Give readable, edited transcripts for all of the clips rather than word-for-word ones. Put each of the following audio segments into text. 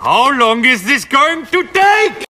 How long is this going to take?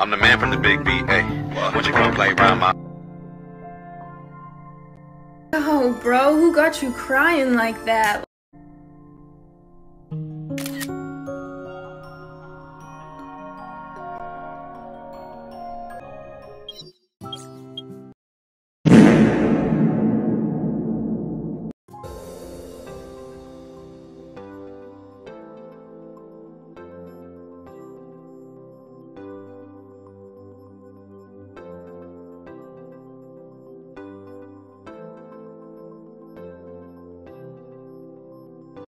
I'm the man from the big beat, hey. What you gonna play around my... Oh, bro, who got you crying like that?